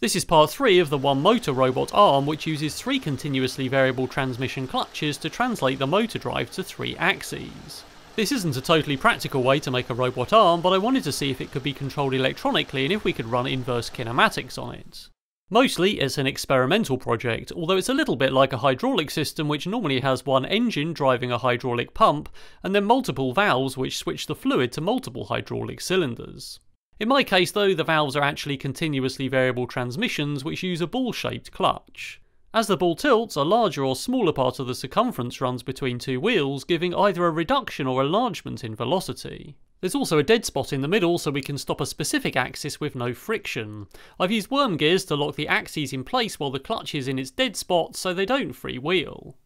This is part 3 of the one motor robot arm, which uses 3 continuously variable transmission clutches to translate the motor drive to 3 axes. This isn't a totally practical way to make a robot arm, but I wanted to see if it could be controlled electronically and if we could run inverse kinematics on it. Mostly it's an experimental project, although it's a little bit like a hydraulic system which normally has one engine driving a hydraulic pump, and then multiple valves which switch the fluid to multiple hydraulic cylinders. In my case though, the valves are actually continuously variable transmissions which use a ball-shaped clutch. As the ball tilts, a larger or smaller part of the circumference runs between two wheels, giving either a reduction or enlargement in velocity. There's also a dead spot in the middle so we can stop a specific axis with no friction. I've used worm gears to lock the axes in place while the clutch is in its dead spot so they don't freewheel.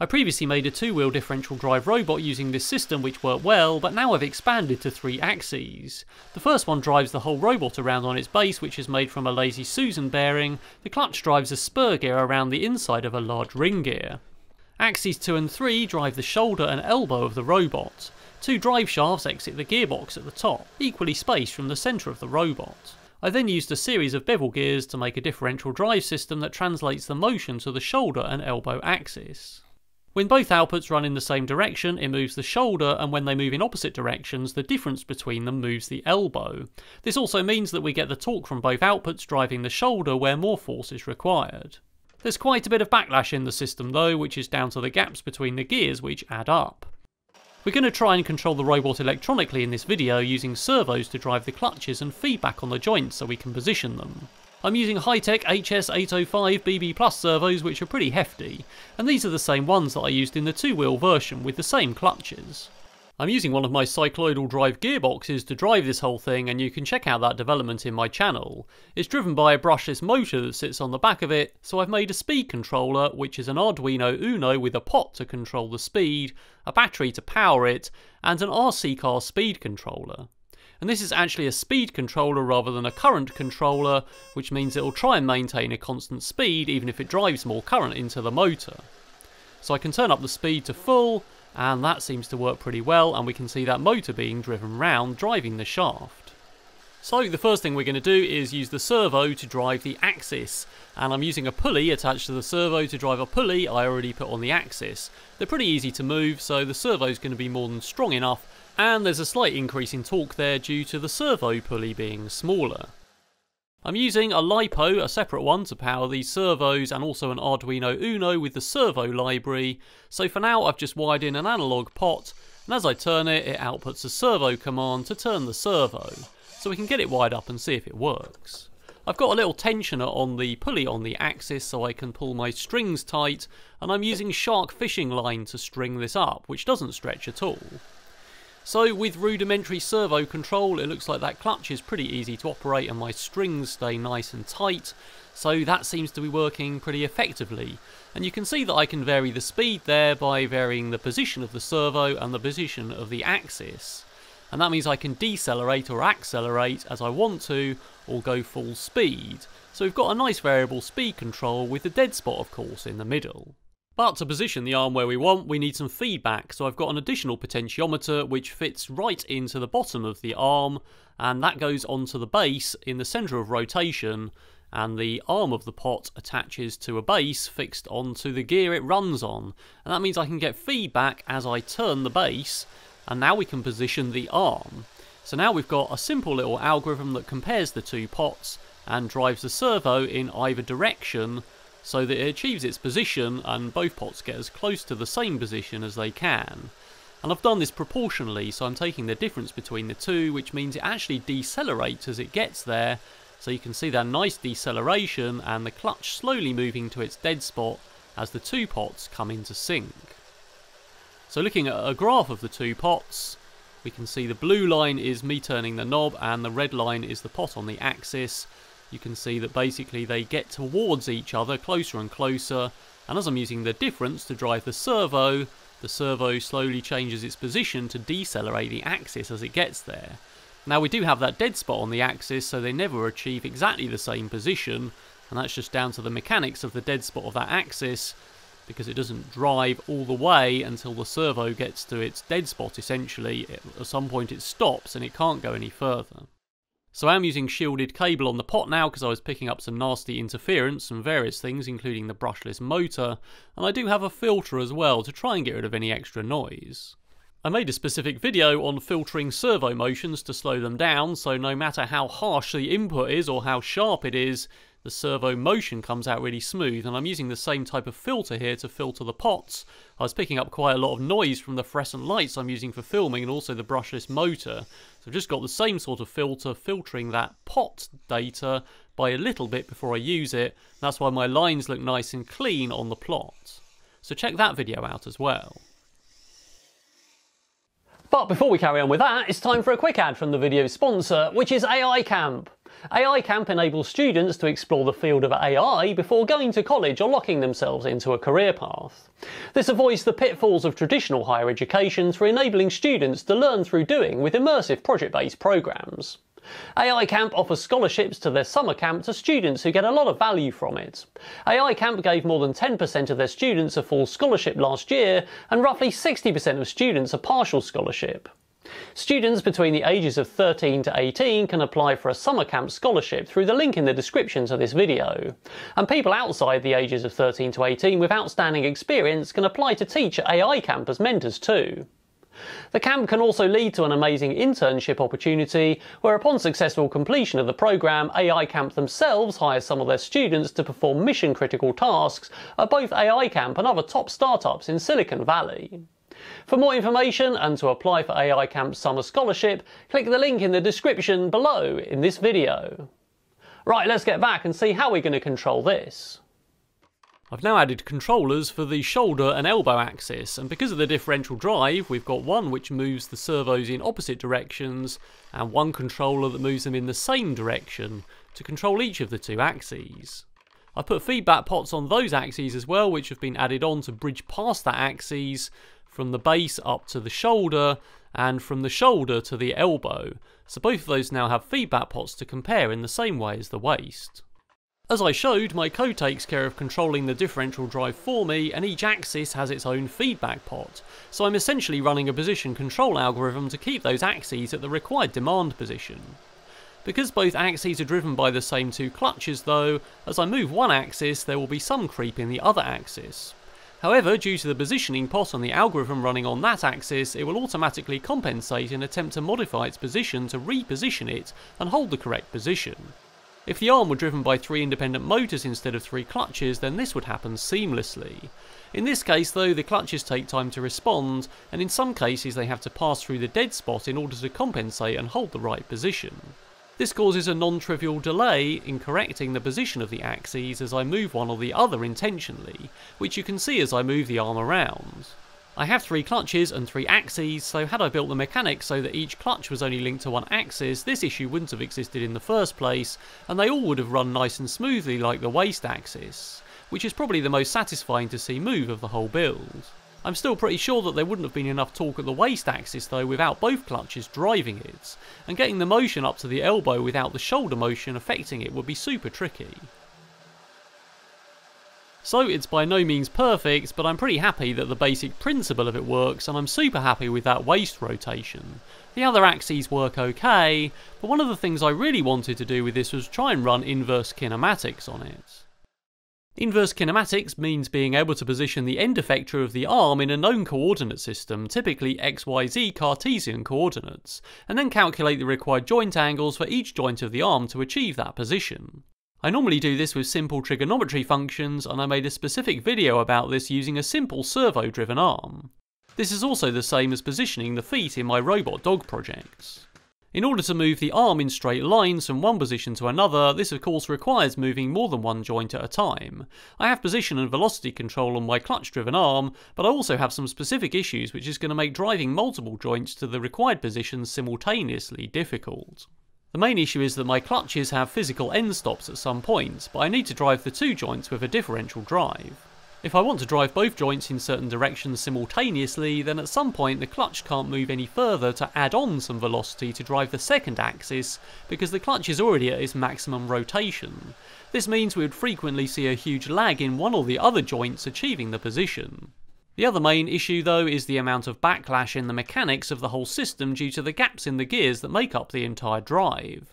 I previously made a 2-wheel differential drive robot using this system, which worked well, but now I've expanded to 3 axes. The first one drives the whole robot around on its base, which is made from a Lazy Susan bearing. The clutch drives a spur gear around the inside of a large ring gear. Axes 2 and 3 drive the shoulder and elbow of the robot. 2 drive shafts exit the gearbox at the top, equally spaced from the centre of the robot. I then used a series of bevel gears to make a differential drive system that translates the motion to the shoulder and elbow axis. When both outputs run in the same direction, it moves the shoulder, and when they move in opposite directions, the difference between them moves the elbow. This also means that we get the torque from both outputs driving the shoulder where more force is required. There's quite a bit of backlash in the system though, which is down to the gaps between the gears which add up. We're going to try and control the robot electronically in this video using servos to drive the clutches and feedback on the joints so we can position them. I'm using high-tech HS805 BB Plus servos, which are pretty hefty, and these are the same ones that I used in the 2-wheel version with the same clutches. I'm using one of my cycloidal drive gearboxes to drive this whole thing, and you can check out that development in my channel. It's driven by a brushless motor that sits on the back of it, so I've made a speed controller, which is an Arduino Uno with a pot to control the speed, a battery to power it, and an RC car speed controller. And this is actually a speed controller rather than a current controller, which means it'll try and maintain a constant speed even if it drives more current into the motor. So I can turn up the speed to full, and that seems to work pretty well, and we can see that motor being driven round, driving the shaft. So the first thing we're going to do is use the servo to drive the axis, and I'm using a pulley attached to the servo to drive a pulley I already put on the axis. They're pretty easy to move, so the servo's going to be more than strong enough. And there's a slight increase in torque there due to the servo pulley being smaller. I'm using a LiPo, a separate one, to power these servos, and also an Arduino Uno with the servo library. So for now I've just wired in an analog pot, and as I turn it, it outputs a servo command to turn the servo. So we can get it wired up and see if it works. I've got a little tensioner on the pulley on the axis so I can pull my strings tight, and I'm using shark fishing line to string this up, which doesn't stretch at all. So with rudimentary servo control, it looks like that clutch is pretty easy to operate and my strings stay nice and tight, so that seems to be working pretty effectively. And you can see that I can vary the speed there by varying the position of the servo and the position of the axis. And that means I can decelerate or accelerate as I want to, or go full speed. So we've got a nice variable speed control with the dead spot, of course, in the middle. But to position the arm where we want, we need some feedback, so I've got an additional potentiometer which fits right into the bottom of the arm, and that goes onto the base in the centre of rotation, and the arm of the pot attaches to a base fixed onto the gear it runs on, and that means I can get feedback as I turn the base, and now we can position the arm. So now we've got a simple little algorithm that compares the two pots and drives the servo in either direction, so that it achieves its position and both pots get as close to the same position as they can. And I've done this proportionally, so I'm taking the difference between the two, which means it actually decelerates as it gets there, so you can see that nice deceleration and the clutch slowly moving to its dead spot as the two pots come into sync. So looking at a graph of the two pots, we can see the blue line is me turning the knob and the red line is the pot on the axis. You can see that basically they get towards each other, closer and closer, and as I'm using the difference to drive the servo slowly changes its position to decelerate the axis as it gets there. Now we do have that dead spot on the axis, so they never achieve exactly the same position, and that's just down to the mechanics of the dead spot of that axis, because it doesn't drive all the way until the servo gets to its dead spot essentially. At some point it stops and it can't go any further. So I am using shielded cable on the pot now because I was picking up some nasty interference from various things, including the brushless motor, and I do have a filter as well to try and get rid of any extra noise. I made a specific video on filtering servo motions to slow them down, so no matter how harsh the input is or how sharp it is, the servo motion comes out really smooth, and I'm using the same type of filter here to filter the pots. I was picking up quite a lot of noise from the fluorescent lights I'm using for filming and also the brushless motor. So I've just got the same sort of filter filtering that pot data by a little bit before I use it. That's why my lines look nice and clean on the plot. So check that video out as well. But before we carry on with that, it's time for a quick ad from the video sponsor, which is AI Camp. AI Camp enables students to explore the field of AI before going to college or locking themselves into a career path. This avoids the pitfalls of traditional higher education through enabling students to learn through doing with immersive project-based programs. AI Camp offers scholarships to their summer camp to students who get a lot of value from it. AI Camp gave more than 10% of their students a full scholarship last year, and roughly 60% of students a partial scholarship. Students between the ages of 13 to 18 can apply for a summer camp scholarship through the link in the description to this video. And people outside the ages of 13 to 18 with outstanding experience can apply to teach at AI Camp as mentors too. The camp can also lead to an amazing internship opportunity, where upon successful completion of the programme, AI Camp themselves hire some of their students to perform mission-critical tasks at both AI Camp and other top startups in Silicon Valley. For more information and to apply for AI Camp Summer Scholarship, click the link in the description below in this video. Right, let's get back and see how we're going to control this. I've now added controllers for the shoulder and elbow axis, and because of the differential drive, we've got one which moves the servos in opposite directions and one controller that moves them in the same direction to control each of the two axes. I've put feedback pots on those axes as well, which have been added on to bridge past that axis from the base up to the shoulder and from the shoulder to the elbow. So both of those now have feedback pots to compare in the same way as the waist. As I showed, my code takes care of controlling the differential drive for me, and each axis has its own feedback pot, so I'm essentially running a position control algorithm to keep those axes at the required demand position. Because both axes are driven by the same two clutches though, as I move one axis there will be some creep in the other axis. However, due to the positioning pot and the algorithm running on that axis, it will automatically compensate and attempt to modify its position to reposition it and hold the correct position. If the arm were driven by three independent motors instead of three clutches, then this would happen seamlessly. In this case though, the clutches take time to respond, and in some cases they have to pass through the dead spot in order to compensate and hold the right position. This causes a non-trivial delay in correcting the position of the axes as I move one or the other intentionally, which you can see as I move the arm around. I have three clutches and three axes, so had I built the mechanics so that each clutch was only linked to one axis, this issue wouldn't have existed in the first place, and they all would have run nice and smoothly like the waist axis, which is probably the most satisfying to see move of the whole build. I'm still pretty sure that there wouldn't have been enough torque at the waist axis though without both clutches driving it, and getting the motion up to the elbow without the shoulder motion affecting it would be super tricky. So it's by no means perfect, but I'm pretty happy that the basic principle of it works, and I'm super happy with that waist rotation. The other axes work okay, but one of the things I really wanted to do with this was try and run inverse kinematics on it. Inverse kinematics means being able to position the end effector of the arm in a known coordinate system, typically XYZ Cartesian coordinates, and then calculate the required joint angles for each joint of the arm to achieve that position. I normally do this with simple trigonometry functions, and I made a specific video about this using a simple servo-driven arm. This is also the same as positioning the feet in my robot dog projects. In order to move the arm in straight lines from one position to another, this of course requires moving more than one joint at a time. I have position and velocity control on my clutch-driven arm, but I also have some specific issues which is going to make driving multiple joints to the required positions simultaneously difficult. The main issue is that my clutches have physical end stops at some point, but I need to drive the two joints with a differential drive. If I want to drive both joints in certain directions simultaneously, then at some point the clutch can't move any further to add on some velocity to drive the second axis, because the clutch is already at its maximum rotation. This means we would frequently see a huge lag in one or the other joints achieving the position. The other main issue though is the amount of backlash in the mechanics of the whole system due to the gaps in the gears that make up the entire drive.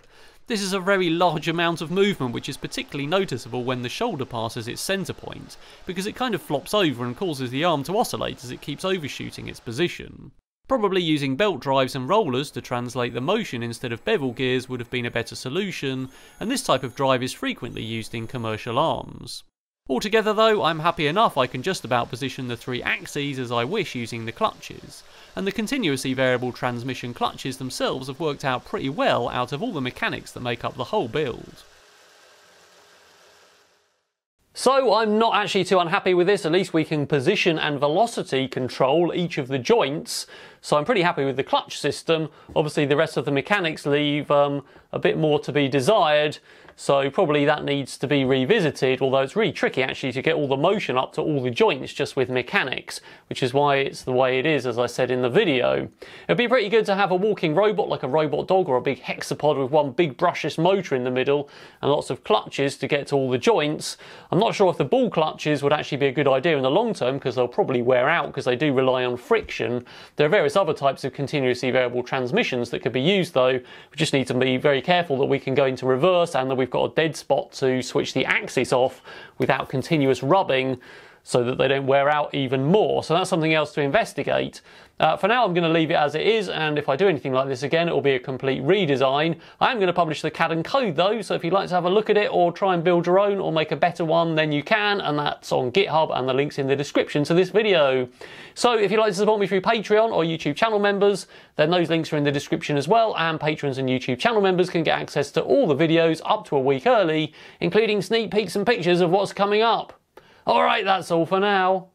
This is a very large amount of movement, which is particularly noticeable when the shoulder passes its centre point, because it kind of flops over and causes the arm to oscillate as it keeps overshooting its position. Probably using belt drives and rollers to translate the motion instead of bevel gears would have been a better solution, and this type of drive is frequently used in commercial arms. Altogether though, I'm happy enough I can just about position the three axes as I wish using the clutches, and the continuously variable transmission clutches themselves have worked out pretty well out of all the mechanics that make up the whole build. So I'm not actually too unhappy with this. At least we can position and velocity control each of the joints, so I'm pretty happy with the clutch system. Obviously the rest of the mechanics leave a bit more to be desired, so probably that needs to be revisited, although it's really tricky actually to get all the motion up to all the joints just with mechanics, which is why it's the way it is, as I said in the video. It'd be pretty good to have a walking robot like a robot dog or a big hexapod with one big brushless motor in the middle and lots of clutches to get to all the joints. I'm not sure if the ball clutches would actually be a good idea in the long term, because they'll probably wear out because they do rely on friction. There are various other types of continuously variable transmissions that could be used though. We just need to be very careful that we can go into reverse and that we've got a dead spot to switch the axis off without continuous rubbing, so that they don't wear out even more. So that's something else to investigate. For now I'm going to leave it as it is, and if I do anything like this again it will be a complete redesign. I am going to publish the CAD and code though, so if you'd like to have a look at it or try and build your own or make a better one, then you can, and that's on GitHub and the link's in the description to this video. So if you'd like to support me through Patreon or YouTube channel members, then those links are in the description as well, and patrons and YouTube channel members can get access to all the videos up to a week early, including sneak peeks and pictures of what's coming up. Alright, that's all for now.